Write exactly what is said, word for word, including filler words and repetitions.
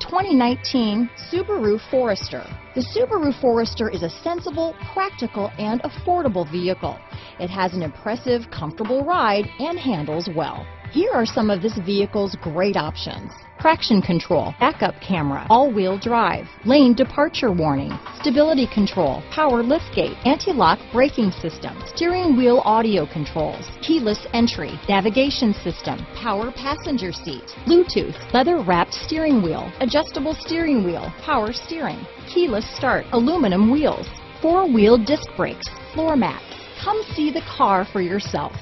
twenty nineteen Subaru Forester. The Subaru Forester is a sensible, practical, and affordable vehicle. It has an impressive, comfortable ride and handles well. Here are some of this vehicle's great options: traction control, backup camera, all-wheel drive, lane departure warning, stability control, power liftgate, anti-lock braking system, steering wheel audio controls, keyless entry, navigation system, power passenger seat, Bluetooth, leather-wrapped steering wheel, adjustable steering wheel, power steering, keyless start, aluminum wheels, four-wheel disc brakes, floor mats. Come see the car for yourself.